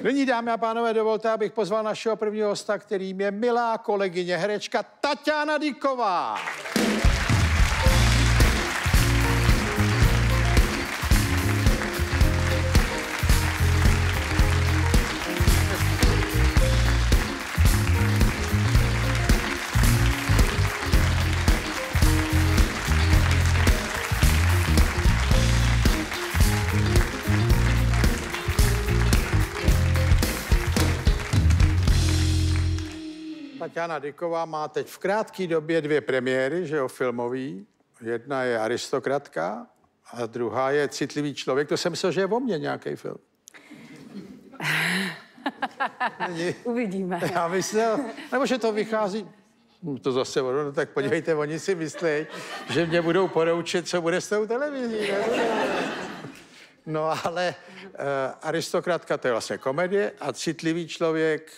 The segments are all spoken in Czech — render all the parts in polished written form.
Nyní, dámy a pánové, dovolte, abych pozval našeho prvního hosta, kterým je milá kolegyně herečka Tatiana Dyková. Tatiana Dyková má teď v krátké době dvě premiéry, že jo, filmový. Jedna je Aristokratka a druhá je Citlivý člověk. To jsem myslel, že je o mně nějaký film. Uvidíme. Já myslel, nebo že to vychází... To zase, no, tak podívejte, oni si myslí, že mě budou poroučet, co bude s tou televizí. No ale Aristokratka, to je vlastně komedie a Citlivý člověk...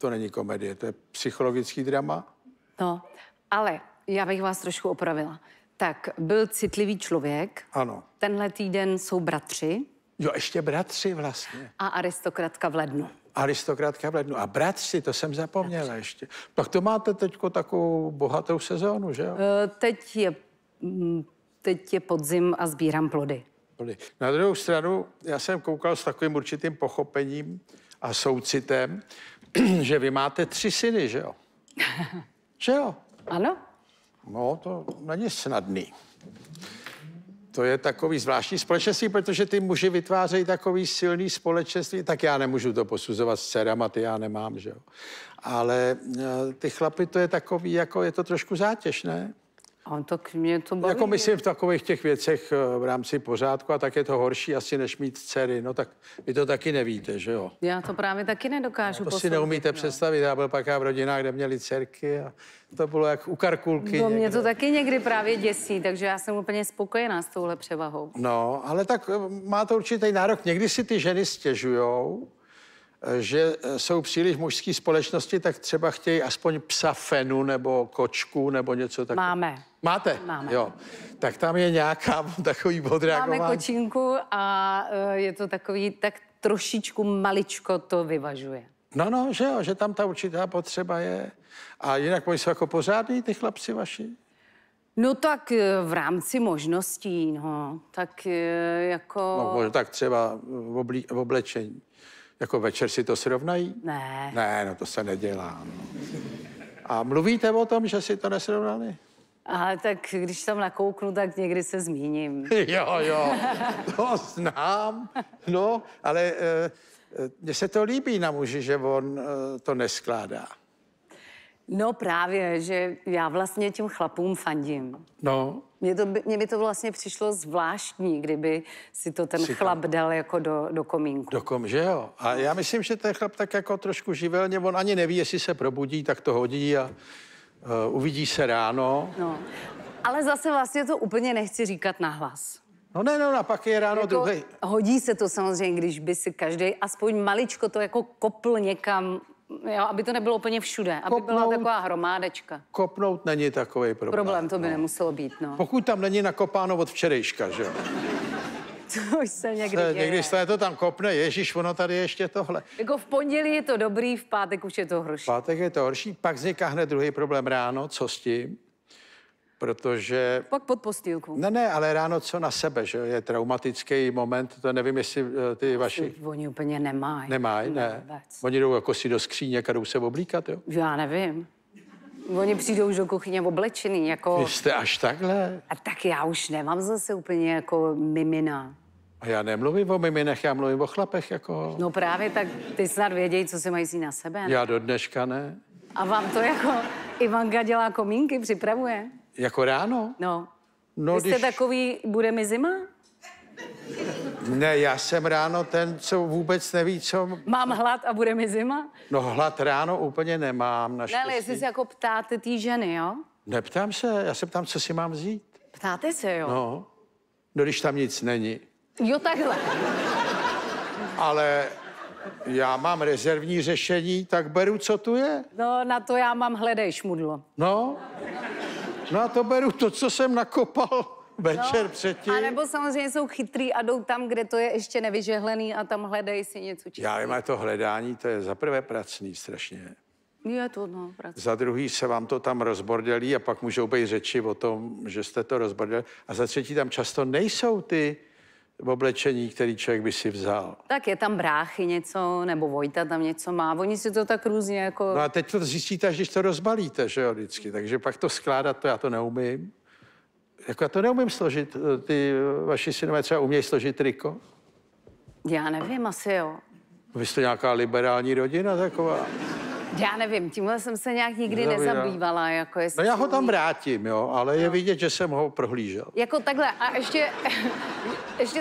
To není komedie, to je psychologický drama. No, ale já bych vás trošku opravila. Tak byl Citlivý člověk. Ano. Tenhle týden jsou Bratři. Jo, ještě Bratři vlastně. A Aristokratka v lednu. Aristokratka v lednu. A Bratři, to jsem zapomněla ještě. Tak to máte teďko takovou bohatou sezónu, že jo? Teď je podzim a sbírám plody. Na druhou stranu, já jsem koukal s takovým určitým pochopením a soucitem, že vy máte 3 syny, že jo? Že jo? Ano. No, to není snadný. To je takový zvláštní společenství, protože ty muži vytvářejí takový silný společenství. Tak já nemůžu to posuzovat s dcerama, ty já nemám, že jo? Ale ty chlapy, to je takový, jako je to trošku zátěž, ne? A tak mě to baví. Jako myslím v takových těch věcech v rámci pořádku a tak je to horší asi, než mít dcery. No tak vy to taky nevíte, že jo? Já to právě taky nedokážu posoudit. To si neumíte představit. Já byl pak v rodinách, kde měli dcerky a to bylo jak u Karkulky. No mě to taky někdy právě děsí, takže já jsem úplně spokojená s touhle převahou. No, ale tak má to určitý nárok. Někdy si ty ženy stěžujou, že jsou příliš mužské společnosti, tak třeba chtějí aspoň psa fenu nebo kočku nebo něco takového. Máme. Máte? Máme. Jo. Tak tam je nějaká takový odreagování. Máme kočinku a je to takový, tak trošičku maličko to vyvažuje. No, no, že jo, že tam ta určitá potřeba je. A jinak oni jsou jako pořádný ty chlapci vaši? No tak v rámci možností, no. Tak jako... No, tak třeba v oblečení. Jako večer si to srovnají? Ne. Ne, no to se nedělá. No. A mluvíte o tom, že si to nesrovnali? A tak když tam nakouknu, tak někdy se zmíním. Jo, jo, to znám. No, ale mně se to líbí na muži, že on to neskládá. No právě, že já vlastně těm chlapům fandím. No. Mně by to vlastně přišlo zvláštní, kdyby si to ten chlap dal jako do komínku. Že jo? A já myslím, že ten chlap tak jako trošku živelně, on ani neví, jestli se probudí, tak to hodí a uvidí se ráno. No. Ale zase vlastně to úplně nechci říkat nahlas. No ne, no, a pak je ráno jako druhý. Hodí se to samozřejmě, když by si každý aspoň maličko to jako kopl někam. Jo, aby to nebylo úplně všude, aby kopnout, byla taková hromádečka. Kopnout není takový problém. Problém to by nemuselo být, no. Pokud tam není nakopáno od včerejška, že jo? To už se někdy děje. Někdy se to tam kopne, ježíš, ono tady ještě tohle. Jako v pondělí je to dobrý, v pátek už je to horší. V pátek je to horší, pak vzniká hned druhý problém ráno, co s tím? Protože... Pak pod postýlku. Ne, ale ráno co na sebe, že je traumatický moment, to nevím, jestli ty vaši... Oni úplně nemají. Nemají, ne. Oni jdou jako si do skříně, a jdou se oblíkat, jo? Já nevím. Oni přijdou už do kuchyně oblečený, jako... Vy jste až takhle? A tak já už nemám zase úplně jako mimina. A já nemluvím o miminech, já mluvím o chlapech, jako... No právě, tak ty snad vědějí, co se mají si na sebe, ne? Já do dneška ne. A vám to jako... Ivanka dělá komínky, připravuje. Jako ráno? No. Vy jste takový, bude mi zima? Ne, já jsem ráno ten, co vůbec neví, co... Mám hlad a bude mi zima? No hlad ráno úplně nemám, naštěstí. Ne, ale jestli se jako ptáte té ženy, jo? Neptám se, já se ptám, co si mám vzít. Ptáte se, jo? No. No, když tam nic není. Jo, takhle. Ale... Já mám rezervní řešení, tak beru, co tu je. No, na to já mám hledej šmudlo. No, a to beru to, co jsem nakopal večer předtím. A nebo samozřejmě jsou chytrý a jdou tam, kde to je ještě nevyžehlený a tam hledají si něco čistý. Já vím, ale to hledání, to je za prvé pracný strašně. Je to, no, pracný. Za druhý se vám to tam rozbordelí a pak můžou být řeči o tom, že jste to rozbordeli. A za třetí tam často nejsou ty oblečení, který člověk by si vzal. Tak je tam bráchy něco, nebo Vojta tam něco má, oni si to tak různě jako... No a teď to zjistíte, až když to rozbalíte, že jo, vždycky, takže pak to skládat, to já to neumím. Jako já to neumím složit, ty vaši synové třeba umějí složit triko? Já nevím, asi jo. Vy jste nějaká liberální rodina taková. Já nevím, tímhle jsem se nějak nikdy nezabývala, jako jestli... No já ho tam vrátím, jo, ale je vidět, že jsem ho prohlížel. Jako takhle a ještě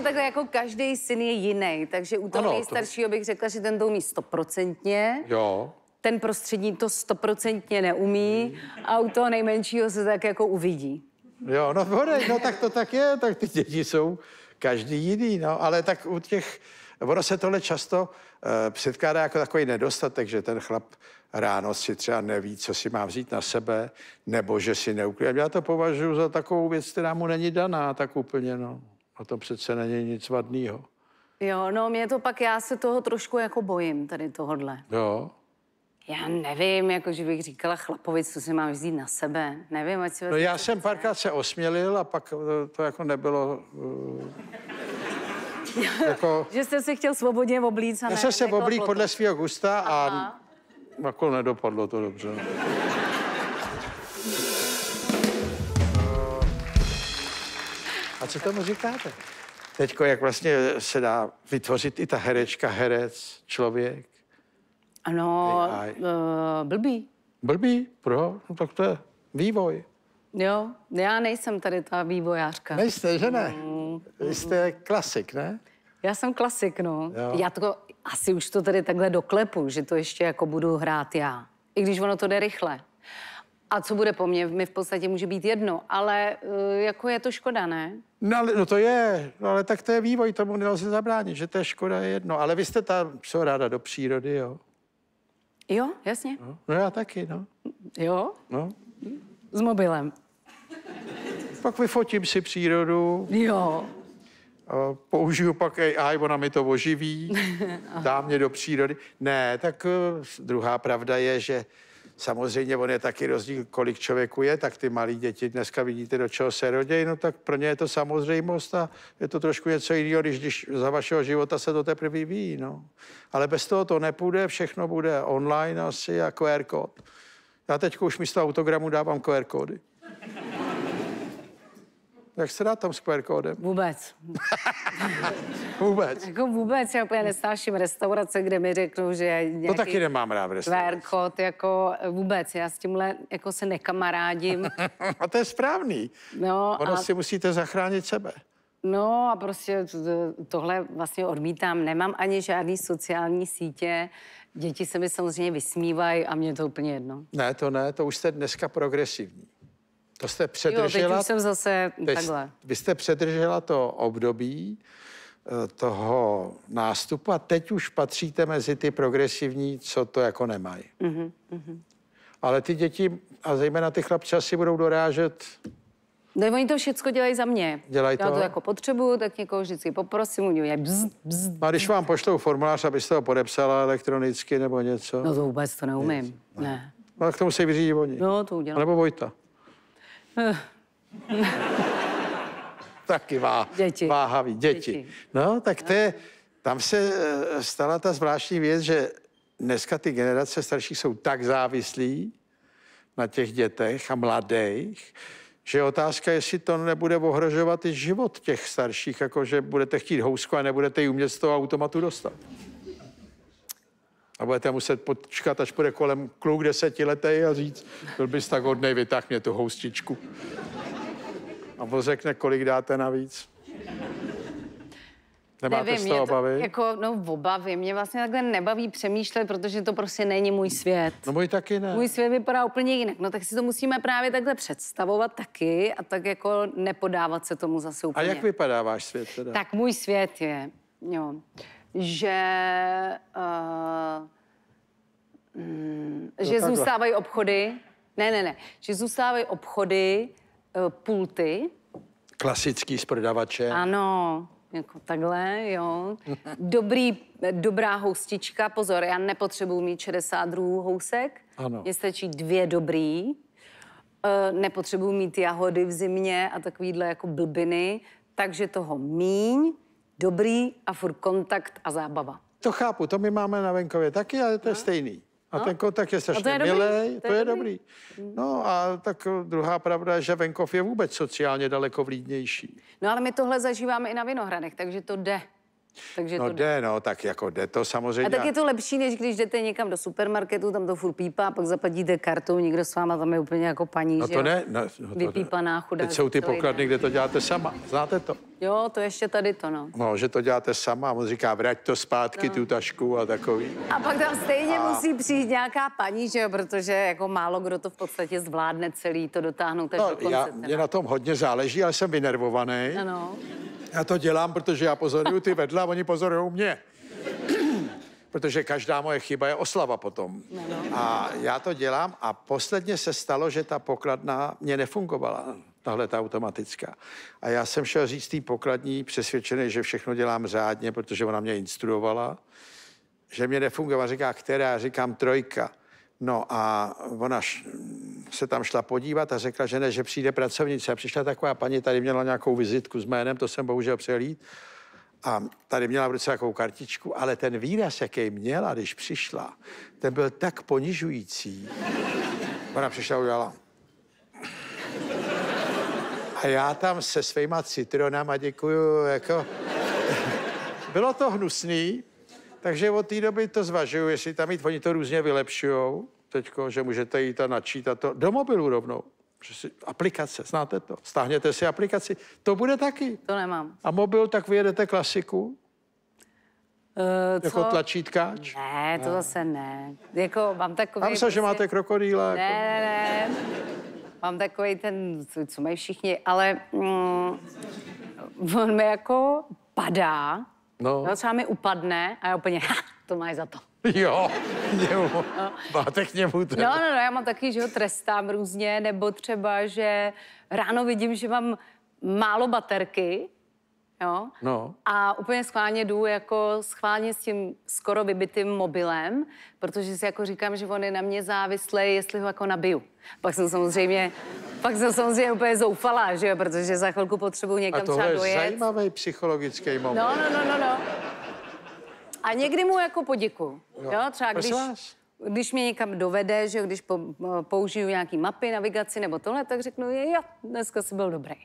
takhle jako každý syn je jiný, takže u toho nejstaršího bych řekla, že ten to umí 100%. Jo. Ten prostřední to 100% neumí a u toho nejmenšího se tak jako uvidí. Jo, no hodej, no tak to tak je, tak ty děti jsou každý jiný, no, ale tak u těch... Ono se tohle často předkládá jako takový nedostatek, že ten chlap ráno si třeba neví, co si má vzít na sebe, nebo že si neuklidí. Já to považuji za takovou věc, která mu není daná tak úplně, no. A to přece není nic vadného. Jo, no mě to pak, já se toho trošku jako bojím, tady tohodle. Jo. Já nevím, jako že bych říkala chlapovi, co si mám vzít na sebe. Nevím, ať si... No já jsem párkrát se osmělil a pak to jako nebylo... Jako, že jste si chtěl svobodně oblíct. Já jsem se oblík podle svého gusta a jako nedopadlo to dobře. A co tomu říkáte? Teďko, jak vlastně se dá vytvořit i ta herečka, herec, člověk? Ano, blbý. Blbý? Pro? No tak to je vývoj. Jo, já nejsem tady ta vývojářka. Nejste, že ne? Vy jste klasik, ne? Já jsem klasik, no. Jo. Já to asi už to tady takhle doklepu, že to ještě jako budu hrát já. I když ono to jde rychle. A co bude po mně, mi v podstatě může být jedno, ale jako je to škoda, ne? No to je, no, ale tak to je vývoj, tomu nelze zabránit, že to je škoda, je jedno. Ale vy jste tam, co ráda do přírody, jo? Jo, jasně. No já taky, no. Jo? No. S mobilem. Pak vyfotím si přírodu. Jo. Použiju pak AI, ona mi to oživí. Dá mě do přírody. Ne, tak druhá pravda je, že samozřejmě on je taky rozdíl, kolik člověku je, tak ty malí děti dneska vidíte, do čeho se rodí, no tak pro ně je to samozřejmost a je to trošku něco jiného, když za vašeho života se to teprve ví, no. Ale bez toho to nepůjde, všechno bude online asi a QR kód. Já teď už místo autogramu dávám QR kódy. Jak se dá tam s QR kódem? Vůbec. Vůbec? Jako vůbec, já úplně nesnáším restaurace, kde mi řeknou, že je nějaký... To taky nemám rád v restauraci. QR kód, jako vůbec, já s tímhle jako se nekamarádím. A to je správný. No, ono si musíte zachránit sebe. No a prostě tohle vlastně odmítám. Nemám ani žádný sociální sítě. Děti se mi samozřejmě vysmívají a mě to úplně jedno. Ne, to už jste dneska progresivní. To jste předržela... Jo, teď jsem zase takhle. Vy jste předržela to období toho nástupu a teď už patříte mezi ty progresivní, co to jako nemají. Ale ty děti, a zejména ty chlapci, asi budou dorážet... No oni to všecko dělají za mě. Já to jako potřebuju, tak někoho vždycky poprosím, u něj bzz. A když vám pošlou formulář, abyste ho podepsala elektronicky nebo něco? No to vůbec to neumím, ne. No tak to musí vyřídit oni. No to udělám. Nebo Vojta. Taky váhavý. Děti. No tak to je, tam se stala ta zvláštní věc, že dneska ty generace starších jsou tak závislí na těch dětech a mladých, že je otázka, jestli to nebude ohrožovat i život těch starších, jako že budete chtít housku a nebudete ji umět z toho automatu dostat. A budete muset počkat, až půjde kolem kluk 10letý a říct, byl bys tak hodnej, vytáhl mě tu houstičku. A on řekne, kolik dáte navíc. Nemáte z toho obavy? Jako, no obavy. Mě vlastně takhle nebaví přemýšlet, protože to prostě není můj svět. No můj taky ne. Můj svět vypadá úplně jinak. No tak si to musíme právě takhle představovat taky a tak jako nepodávat se tomu zase úplně. A jak vypadá váš svět teda? Tak můj svět je, jo, že, že zůstávají obchody, že zůstávají obchody, pulty Klasický s prodavačem. Ano, jako takhle, jo. Dobrá houstička, pozor, já nepotřebuji mít 62 housek. Ano. Mně stačí 2 dobrý. Nepotřebuji mít jahody v zimě a takovýhle jako blbiny. Takže toho míň, dobrý a furt kontakt a zábava. To chápu, to my máme na venkově taky, ale to je stejný. A ten kontakt je strašně milý, to je dobrý. No a tak druhá pravda je, že venkov je vůbec sociálně daleko vlídnější. No ale my tohle zažíváme i na Vinohradech, takže to jde. Takže no to jde, no, tak jako jde to samozřejmě. A tak je to lepší, než když jdete někam do supermarketu, tam to furt pípá, a pak zaplatíte kartou, nikdo s váma, tam je úplně jako paní, no to že ne, no, no vypípaná chudá. Teď jsou ty pokladny, kde to děláte sama, znáte to? Jo, to ještě tady to, no. No, že to děláte sama, a on říká, vrať to zpátky, no, tu tašku a takový. A pak tam stejně musí přijít nějaká paní, že jo, protože jako málo kdo to v podstatě zvládne celý, to dotáhnout až do konce. Mně na tom hodně záleží, ale jsem vynervovaný. Ano. Já to dělám, protože já pozoruju ty vedla, oni pozorujou mě. Protože každá moje chyba je oslava potom. A já to dělám a posledně se stalo, že ta pokladna mě nefungovala, tahle ta automatická. A já jsem šel říct té pokladní, přesvědčený, že všechno dělám řádně, protože ona mě instruovala, že mě nefungovala. Říká, která? Říkám, trojka. No a ona se tam šla podívat a řekla, že ne, že přijde pracovnice. A přišla taková paní, tady měla nějakou vizitku s jménem, to jsem bohužel přehlídl. A tady měla v ruce nějakou kartičku, ale ten výraz, jaký měla, když přišla, ten byl tak ponižující. Ona přišla a udělala. A já tam se svýma citronama děkuju, jako... Bylo to hnusný. Takže od té doby to zvažuju, jestli tam jít, oni to různě vylepšujou, teďko, že můžete jít a načítat to do mobilu rovnou. Aplikace, znáte to? Stáhněte si aplikaci, to bude taky. To nemám. A mobil, tak vyjedete klasiku? Jako tlačítkáč? Ne, to zase ne. Jako mám takový... Mám se, prostě... že máte krokodýla. Ne, jako... ne. Mám takový ten, co mají všichni, ale... on mi jako padá. No. No, třeba mi upadne a já úplně, ha, to máš za to. Jo, no. Máte k němu teda. No, já mám taky, že ho trestám různě, nebo třeba, že ráno vidím, že mám málo baterky, jo, no, a úplně schválně jdu jako schválně s tím skoro vybitým mobilem, protože si jako říkám, že on je na mě závislý, jestli ho jako nabiju. Pak jsem samozřejmě úplně zoufalá, že jo, protože za chvilku potřebuji někam třeba dojet. A tohle je zajímavý psychologický moment. No. A někdy mu jako poděkuju, jo, třeba když mě někam dovede, že jo, když použiju nějaký mapy, navigaci nebo tohle, tak řeknu, jo, dneska jsi byl dobrý.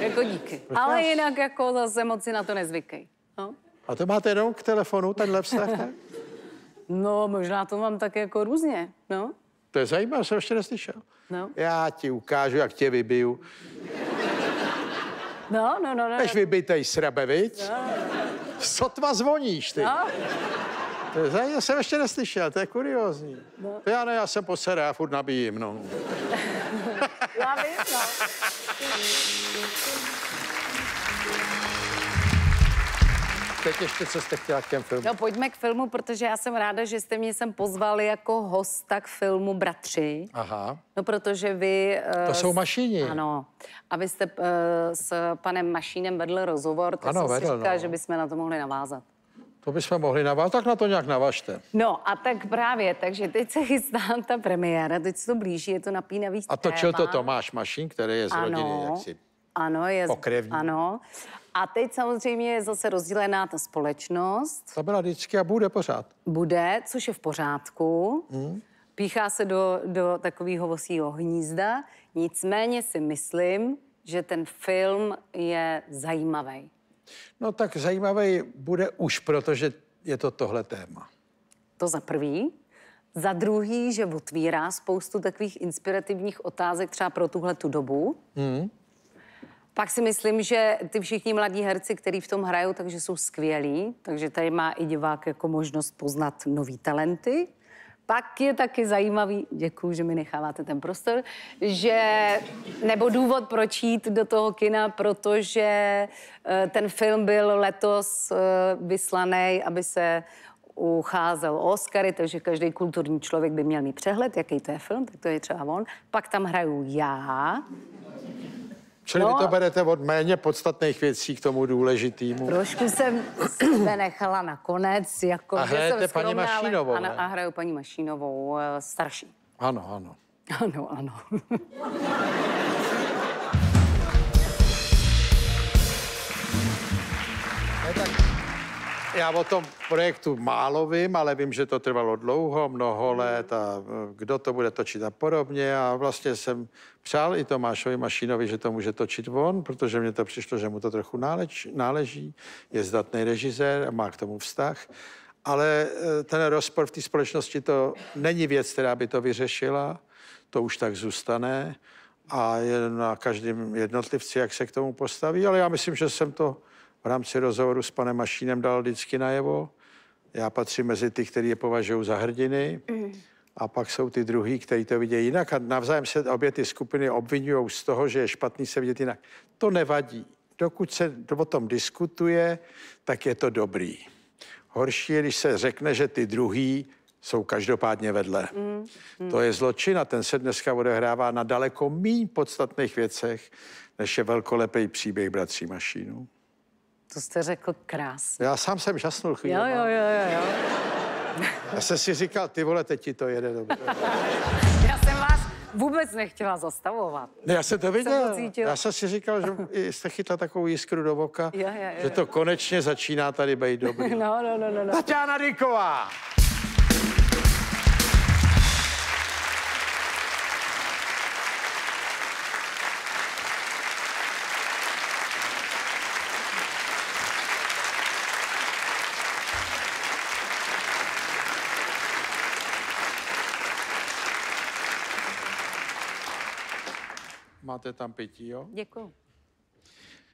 Jako díky. Ale jinak jako zase moc si na to nezvykej. No. A to máte jenom k telefonu, tenhle vztah? No, možná to mám tak jako různě, no. To je zajímavé, jsem ještě neslyšel. No. Já ti ukážu, jak tě vybiju. No. Než vybitej srabe, viď? No. Sotva zvoníš, ty. No. To je zajímavé, jsem ještě neslyšel, to je kuriózní. No. To já jsem poserá, já furt nabíjím, no. Já vím, no. Teď ještě, co jste chtěla k těm filmu? No, pojďme k filmu, protože já jsem ráda, že jste mě sem pozvali jako hosta k filmu Bratři. Aha. No, protože vy... To jsou Mašíni. Ano. A vy jste s panem Mašínem vedl rozhovor, tak jsem si říkala, že bychom na to mohli navázat. To bychom mohli navázat, tak na to nějak navažte. No a tak právě, takže teď se chystá ta premiéra, teď se to blíží, je to napínavý téma. A točil to Tomáš Mašín, který je z rodiny, jak si... Ano, je pokrevní. Ano. A teď samozřejmě je zase rozdělená ta společnost. Ta byla vždycky a bude pořád. Bude, což je v pořádku. Píchá se do takového vosího hnízda. Nicméně si myslím, že ten film je zajímavý. No tak zajímavý bude už, protože je to tohle téma. To za prvý. Za druhý, že otvírá spoustu takových inspirativních otázek třeba pro tuhletu dobu. Pak si myslím, že ty všichni mladí herci, kteří v tom hrajou, takže jsou skvělí, takže tady má i divák jako možnost poznat nový talenty. Pak je taky zajímavý, děkuju, že mi necháváte ten prostor, že, nebo důvod, proč jít do toho kina, protože ten film byl letos vyslaný, aby se ucházel o Oscary, takže každý kulturní člověk by měl mít přehled, jaký to je film, tak to je třeba on. Pak tam hraju já. Čili no, vy to berete od méně podstatných věcí k tomu důležitému. Trošku jsem se nechala nakonec. Jako, a hrajete paní Mašínovou, ale, a hraju paní Mašínovou, starší. Ano, ano. Ano, ano. Já o tom projektu málo vím, ale vím, že to trvalo dlouho, mnoho let a kdo to bude točit a podobně. A vlastně jsem přál i Tomášovi Mašínovi, že to může točit on, protože mně to přišlo, že mu to trochu náleží. Je zdatný režisér, má k tomu vztah. Ale ten rozpor v té společnosti, to není věc, která by to vyřešila. To už tak zůstane a je na každém jednotlivci, jak se k tomu postaví. Ale já myslím, že jsem to v rámci rozhovoru s panem Mašínem dal vždycky najevo. Já patřím mezi ty, kteří je považují za hrdiny. A pak jsou ty druhý, kteří to vidějí jinak. A navzájem se obě ty skupiny obvinují z toho, že je špatný se vidět jinak. To nevadí. Dokud se o tom diskutuje, tak je to dobrý. Horší je, když se řekne, že ty druhý jsou každopádně vedle. To je zločin a ten se dneska odehrává na daleko míň podstatných věcech, než je velkolepý příběh bratří Mašínů. To jste řekl krásně. Já sám jsem žasnul chvíli. Jo. Já jsem si říkal, ty vole, teď ti to jede dobře. Já jsem vás vůbec nechtěla zastavovat. Ne, já jsem to viděl. Já jsem si říkal, že jste chytla takovou jiskru do oka, že to konečně začíná tady být dobrý. No. Tatiana Dyková! Máte tam pití, jo? Děkuju.